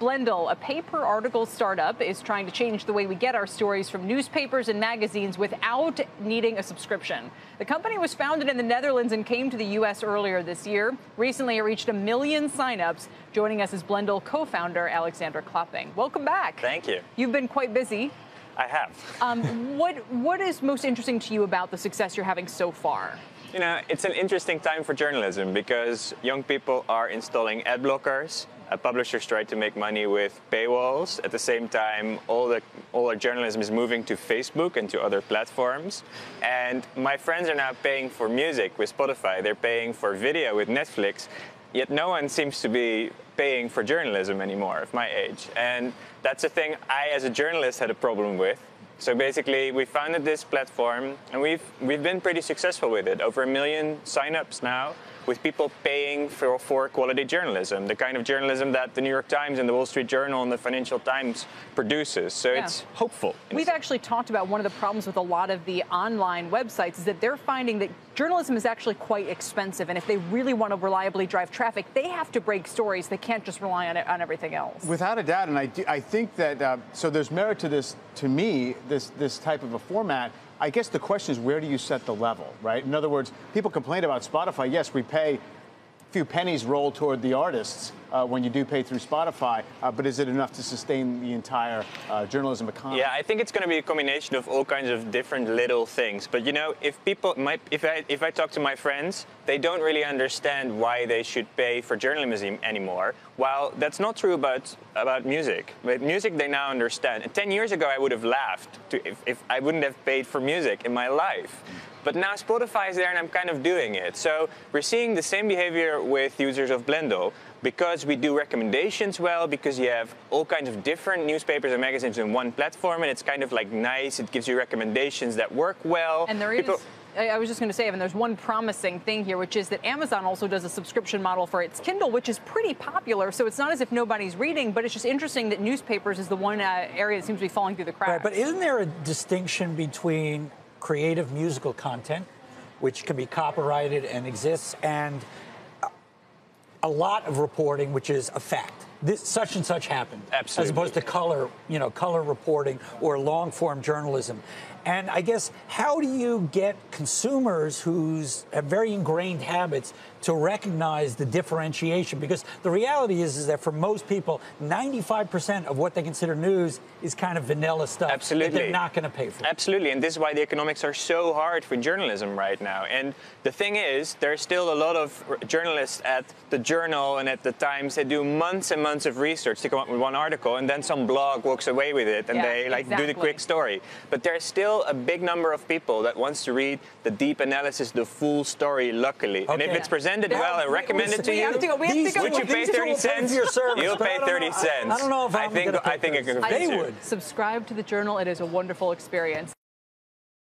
Blendle, a paper article startup, is trying to change the way we get our stories from newspapers and magazines without needing a subscription. The company was founded in the Netherlands and came to the U.S. earlier this year. Recently, it reached 1 million signups. Joining us is Blendle co-founder Alexander Klopping. Welcome back. Thank you. You've been quite busy. I have. What is most interesting to you about the success you're having so far? You know, it's an interesting time for journalism because young people are installing ad blockers. Publishers try to make money with paywalls. At the same time, all our journalism is moving to Facebook and to other platforms. And my friends are now paying for music with Spotify. They're paying for video with Netflix. Yet no one seems to be paying for journalism anymore of my age. And that's a thing I, as a journalist, had a problem with. So basically, we founded this platform, and we've been pretty successful with it. Over 1 million signups now, with people paying for quality journalism, the kind of journalism that the New York Times and the Wall Street Journal and the Financial Times produces. So it's hopeful. We've actually talked about one of the problems with a lot of the online websites is that they're finding that journalism is actually quite expensive, and if they really want to reliably drive traffic, they have to break stories. They can't just rely on everything else. Without a doubt, and I think that so there's merit to this, to me, this type of a format. I guess the question is, where do you set the level, right? In other words, people complain about Spotify. Yes, we pay a few pennies roll toward the artists when you do pay through Spotify, but is it enough to sustain the entire journalism economy? Yeah, I think it's going to be a combination of all kinds of different little things. But you know, if people, if I talk to my friends, they don't really understand why they should pay for journalism anymore. While that's not true about music. But music, they now understand. And 10 years ago, I would have laughed if I wouldn't have paid for music in my life. But now Spotify is there, and I'm kind of doing it. So we're seeing the same behavior with users of Blendle because we do recommendations well, because you have all kinds of different newspapers and magazines in one platform, and it's kind of like nice. It gives you recommendations that work well. And there is, I was just going to say, I mean, there's one promising thing here, which is that Amazon also does a subscription model for its Kindle, which is pretty popular. So it's not as if nobody's reading, but it's just interesting that newspapers is the one area that seems to be falling through the cracks. Right, but isn't there a distinction between creative musical content, which can be copyrighted and exists, and a lot of reporting, which is a fact? This such and such happened. Absolutely. As opposed to color, you know, color reporting or long-form journalism. And I guess, how do you get consumers who have very ingrained habits to recognize the differentiation? Because the reality is that for most people, 95% of what they consider news is kind of vanilla stuff. Absolutely. That they're not going to pay for. Absolutely. And this is why the economics are so hard for journalism right now. And the thing is, there's still a lot of journalists at the Journal and at the Times that do months and months of research to come up with one article, and then some blog walks away with it, and they like do the quick story. But there's still a big number of people that wants to read the deep analysis, the full story, luckily. Okay. And if it's presented well and recommended to you, would you pay 30 cents? You'll pay 30 cents. I don't know if I think they would. Subscribe to the Journal. It is a wonderful experience.